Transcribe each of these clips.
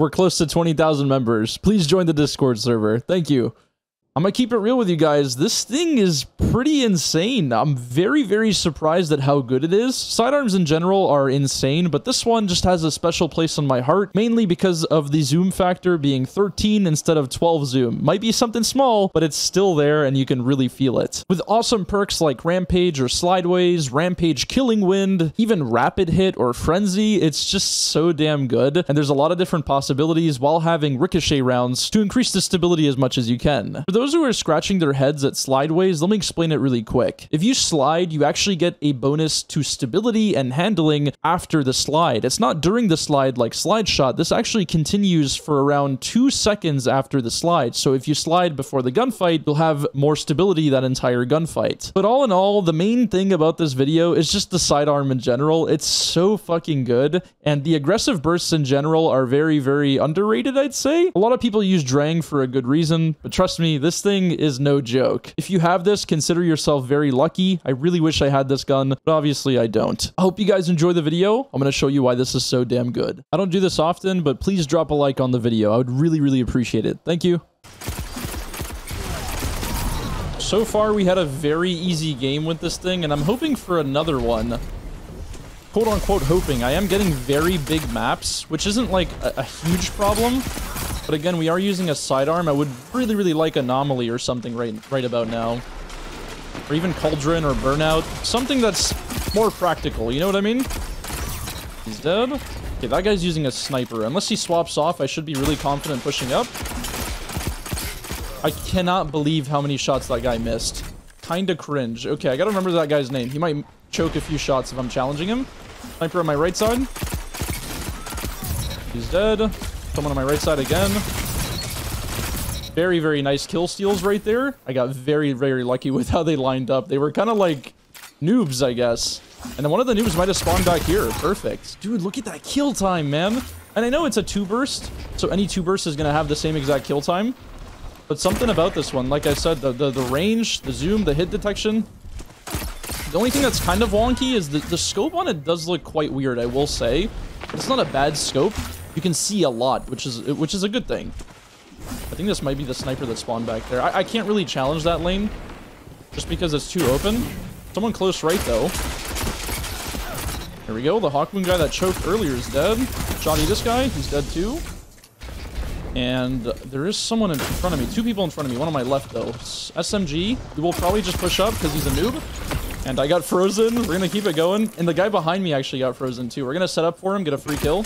We're close to 20,000 members. Please join the Discord server. Thank you. I'm going to keep it real with you guys. This thing is pretty insane. I'm very, very surprised at how good it is. Sidearms in general are insane, but this one just has a special place in my heart, mainly because of the zoom factor being 13 instead of 12 zoom. Might be something small, but it's still there and you can really feel it. With awesome perks like Rampage or Slideways, Rampage Killing Wind, even Rapid Hit or Frenzy, it's just so damn good. And there's a lot of different possibilities while having ricochet rounds to increase the stability as much as you can. For those who are scratching their heads at Slideways, let me explain it really quick. If you slide, you actually get a bonus to stability and handling after the slide. It's not during the slide like slide shot. This actually continues for around 2 seconds after the slide. So if you slide before the gunfight, you'll have more stability that entire gunfight. But all in all, the main thing about this video is just the sidearm in general. It's so fucking good. And the aggressive bursts in general are very, very underrated, I'd say. A lot of people use Drang for a good reason, but trust me, this thing is no joke. If you have this, consider yourself very lucky. I really wish I had this gun, but obviously I don't. I hope you guys enjoy the video. I'm going to show you why this is so damn good. I don't do this often, but please drop a like on the video. I would really, really appreciate it. Thank you. So far, we had a very easy game with this thing, and I'm hoping for another one. Quote unquote hoping. I am getting very big maps, which isn't like a huge problem. But again, we are using a sidearm. I would really, really like Anomaly or something right about now. Or even Cauldron or Burnout. Something that's more practical, you know what I mean? He's dead. Okay, that guy's using a sniper. Unless he swaps off, I should be really confident pushing up. I cannot believe how many shots that guy missed. Kinda cringe. Okay, I gotta remember that guy's name. He might choke a few shots if I'm challenging him. Sniper on my right side. He's dead. Someone on my right side again. Very, very nice kill steals right there. I got very, very lucky with how they lined up. They were kind of like noobs, I guess. And then one of the noobs might have spawned back here. Perfect. Dude, look at that kill time, man. And I know it's a 2-burst, so any 2-burst is going to have the same exact kill time. But something about this one, like I said, the range, the zoom, the hit detection. The only thing that's kind of wonky is the scope on it does look quite weird, I will say. It's not a bad scope. You can see a lot, which is a good thing. I think this might be the sniper that spawned back there. I can't really challenge that lane just because it's too open. Someone close right, though. Here we go. The Hawkmoon guy that choked earlier is dead. Johnny, this guy, he's dead, too. And there is someone in front of me. Two people in front of me. One on my left, though. SMG. We will probably just push up because he's a noob. And I got frozen. We're going to keep it going. And the guy behind me actually got frozen, too. We're going to set up for him, get a free kill.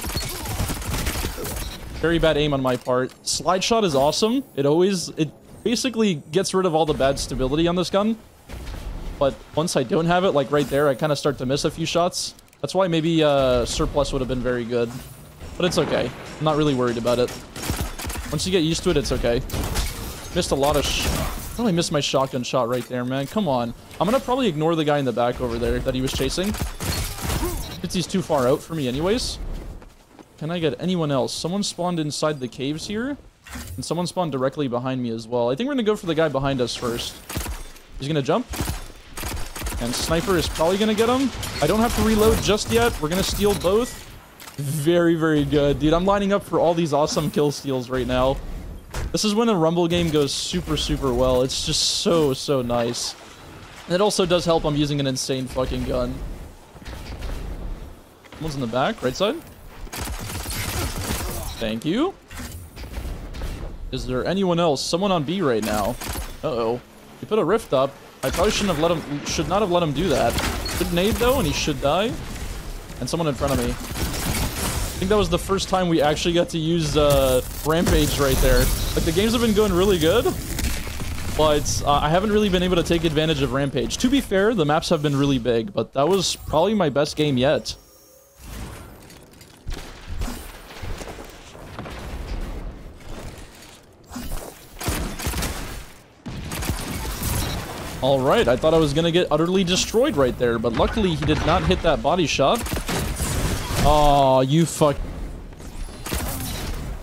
Very bad aim on my part. Slide shot is awesome. It basically gets rid of all the bad stability on this gun. But once I don't have it, like right there, I kind of start to miss a few shots. That's why maybe surplus would have been very good. But it's okay. I'm not really worried about it. Once you get used to it, it's okay. Missed a lot of really missed my shotgun shot right there, man. Come on. I'm going to probably ignore the guy in the back over there that he was chasing. He's too far out for me anyways. Can I get anyone else? Someone spawned inside the caves here. And someone spawned directly behind me as well. I think we're going to go for the guy behind us first. He's going to jump. And sniper is probably going to get him. I don't have to reload just yet. We're going to steal both. Very, very good. Dude, I'm lining up for all these awesome kill steals right now. This is when a Rumble game goes super, super well. It's just so, so nice. And it also does help I'm using an insane fucking gun. Someone's in the back, right side. Thank you. Is there anyone else? Someone on B right now. Uh-oh. He put a rift up. I probably shouldn't have let him... Should not have let him do that. Good nade, though, and he should die. And someone in front of me. I think that was the first time we actually got to use Rampage right there. Like, the games have been going really good. But I haven't really been able to take advantage of Rampage. To be fair, the maps have been really big. But that was probably my best game yet. All right, I thought I was going to get utterly destroyed right there, but luckily he did not hit that body shot. Oh, you fuck.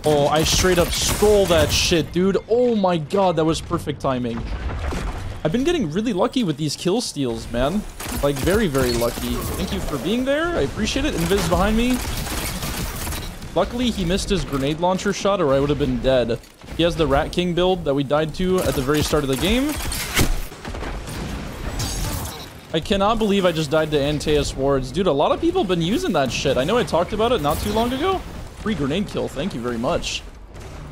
Oh, I straight up stole that shit, dude. Oh my god, that was perfect timing. I've been getting really lucky with these kill steals, man. Like, very, very lucky. Thank you for being there. I appreciate it. Invis behind me. Luckily, he missed his grenade launcher shot or I would have been dead. He has the Rat King build that we died to at the very start of the game. I cannot believe I just died to Anteus Wards. Dude, a lot of people have been using that shit. I know I talked about it not too long ago. Free grenade kill. Thank you very much.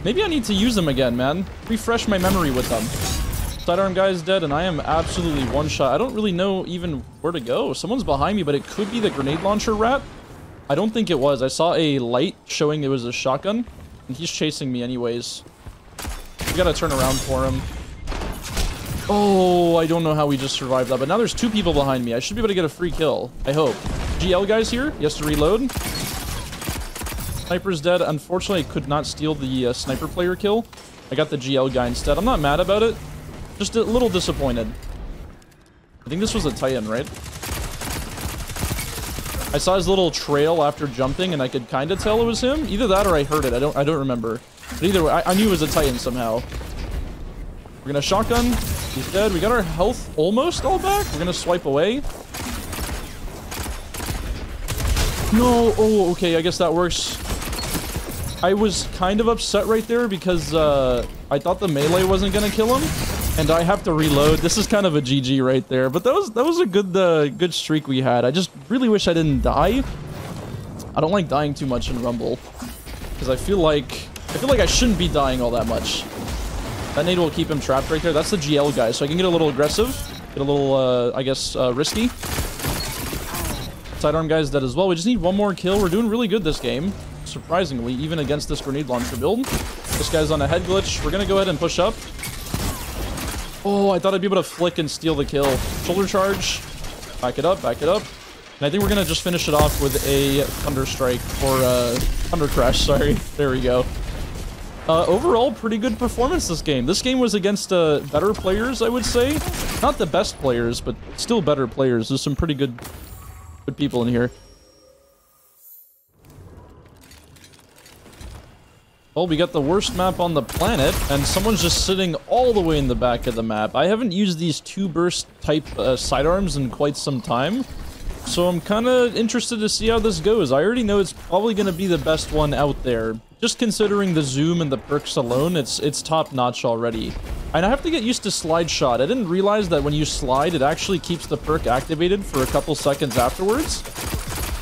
Maybe I need to use them again, man. Refresh my memory with them. Sidearm guy is dead, and I am absolutely one shot. I don't really know even where to go. Someone's behind me, but it could be the grenade launcher rat. I don't think it was. I saw a light showing it was a shotgun, and he's chasing me anyways. We gotta turn around for him. Oh, I don't know how we just survived that, but now there's two people behind me. I should be able to get a free kill, I hope. GL guy's here. He has to reload. Sniper's dead. Unfortunately, I could not steal the sniper player kill. I got the GL guy instead. I'm not mad about it. Just a little disappointed. I think this was a Titan, right? I saw his little trail after jumping, and I could kind of tell it was him. Either that or I heard it. I don't remember. But either way, I knew it was a Titan somehow. We're going to shotgun. He's dead. We got our health almost all back. We're going to swipe away. No. Oh, okay. I guess that works. I was kind of upset right there because I thought the melee wasn't going to kill him. And I have to reload. This is kind of a GG right there, but that was a good streak we had. I just really wish I didn't die. I don't like dying too much in Rumble because I feel like I shouldn't be dying all that much. That nade will keep him trapped right there. That's the GL guy, so I can get a little aggressive, get a little risky. Sidearm guy's dead as well. We just need one more kill. We're doing really good this game, surprisingly, even against this grenade launcher build. This guy's on a head glitch. We're gonna go ahead and push up. Oh, I thought I'd be able to flick and steal the kill. Shoulder charge. Back it up, back it up. And I think we're going to just finish it off with a Thunder Strike or Thundercrash, sorry. There we go. Overall, pretty good performance this game. This game was against better players, I would say. Not the best players, but still better players. There's some pretty good people in here. Well, we got the worst map on the planet, and someone's just sitting all the way in the back of the map. I haven't used these two-burst type sidearms in quite some time, so I'm kind of interested to see how this goes. I already know it's probably going to be the best one out there. Just considering the zoom and the perks alone, it's top-notch already. And I have to get used to slide shot. I didn't realize that when you slide, it actually keeps the perk activated for a couple seconds afterwards.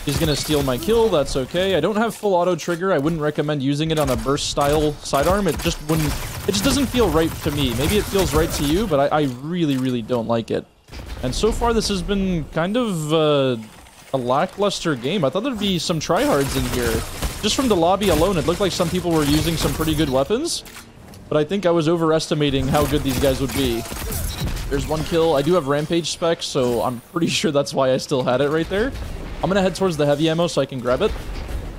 He's going to steal my kill. That's okay. I don't have full auto trigger. I wouldn't recommend using it on a burst style sidearm. It just doesn't feel right to me. Maybe it feels right to you, but I really don't like it. And so far, this has been kind of a lackluster game. I thought there'd be some tryhards in here. Just from the lobby alone, it looked like some people were using some pretty good weapons, but I think I was overestimating how good these guys would be. There's one kill. I do have Rampage specs, so I'm pretty sure that's why I still had it right there. I'm gonna head towards the heavy ammo so I can grab it.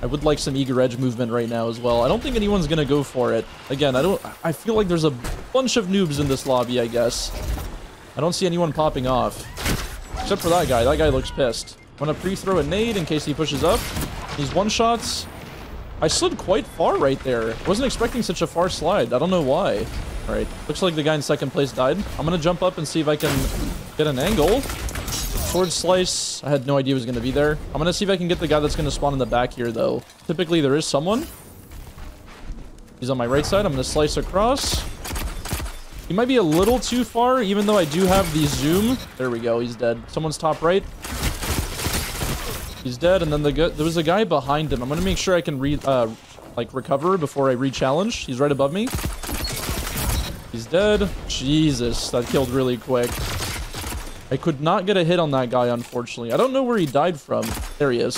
I would like some Eager Edge movement right now as well. I don't think anyone's gonna go for it. Again, I feel like there's a bunch of noobs in this lobby, I guess. I don't see anyone popping off. Except for that guy. That guy looks pissed. I'm gonna pre-throw a nade in case he pushes up. He's one-shots. I slid quite far right there. I wasn't expecting such a far slide. I don't know why. Alright, looks like the guy in second place died. I'm gonna jump up and see if I can get an angle. Sword slice. I had no idea it was going to be there. I'm going to see if I can get the guy that's going to spawn in the back here, though. Typically, there is someone. He's on my right side. I'm going to slice across. He might be a little too far, even though I do have the zoom. There we go. He's dead. Someone's top right. He's dead, and then there was a guy behind him. I'm going to make sure I can recover before I re-challenge. He's right above me. He's dead. Jesus, that killed really quick. I could not get a hit on that guy, unfortunately. I don't know where he died from. There he is.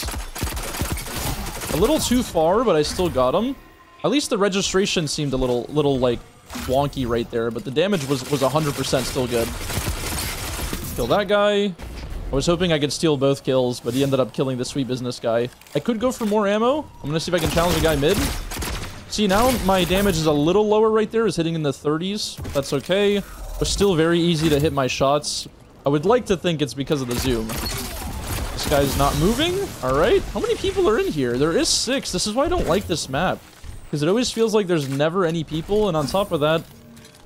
A little too far, but I still got him. At least the registration seemed a little like, wonky right there, but the damage was 100% still good. Kill that guy. I was hoping I could steal both kills, but he ended up killing the sweet business guy. I could go for more ammo. I'm going to see if I can challenge the guy mid. See, now my damage is a little lower right there. It's hitting in the 30s. That's okay. It was still very easy to hit my shots. I would like to think it's because of the zoom. This guy's not moving. All right. How many people are in here? There is 6. This is why I don't like this map. Because it always feels like there's never any people. And on top of that,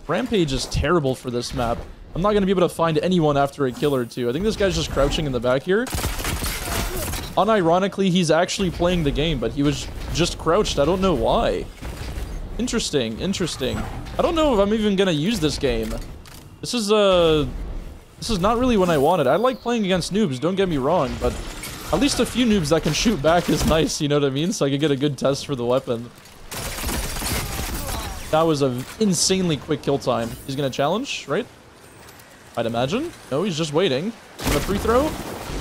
Rampage is terrible for this map. I'm not going to be able to find anyone after a kill or two. I think this guy's just crouching in the back here. Unironically, he's actually playing the game, but he was just crouched. I don't know why. Interesting, interesting. I don't know if I'm even gonna use this game. This is not really what I wanted. I like playing against noobs, don't get me wrong, but at least a few noobs that can shoot back is nice, you know what I mean? So I can get a good test for the weapon. That was an insanely quick kill time. He's gonna challenge, right? I'd imagine. No, he's just waiting. And the free throw?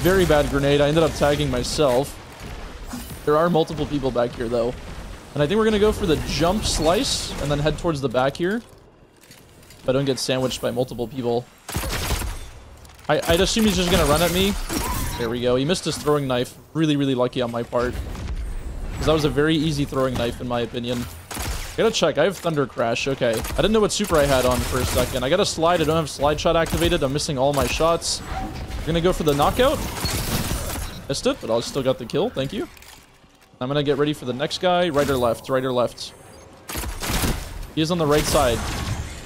Very bad grenade. I ended up tagging myself. There are multiple people back here, though. And I think we're going to go for the jump slice and then head towards the back here. If I don't get sandwiched by multiple people. I'd assume he's just going to run at me. There we go. He missed his throwing knife. Really, really lucky on my part. Because that was a very easy throwing knife, in my opinion. I gotta check. I have Thundercrash. Okay. I didn't know what super I had on for a second. I got a slide. I don't have slide shot activated. I'm missing all my shots. We're gonna go for the knockout. Missed it, but I still got the kill. Thank you. I'm gonna get ready for the next guy. Right or left? Right or left? He is on the right side.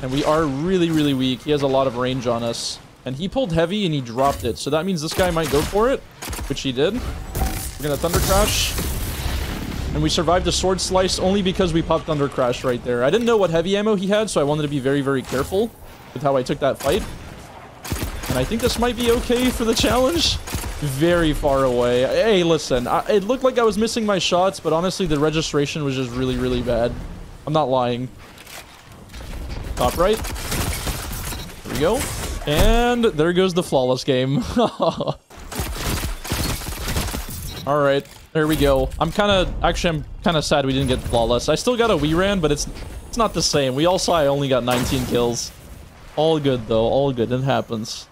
And we are really, really weak. He has a lot of range on us. And he pulled heavy and he dropped it. So that means this guy might go for it, which he did. We're gonna Thundercrash. And we survived a sword slice only because we popped Thundercrash right there. I didn't know what heavy ammo he had, so I wanted to be very, very careful with how I took that fight. And I think this might be okay for the challenge. Very far away. Hey, listen, it looked like I was missing my shots, but honestly, the registration was just really, really bad. I'm not lying. Top right. There we go. And there goes the flawless game. All right. There we go. I'm kind of sad we didn't get flawless. I still got a WeRan, but it's not the same. We all saw I only got 19 kills. All good though. All good. It happens.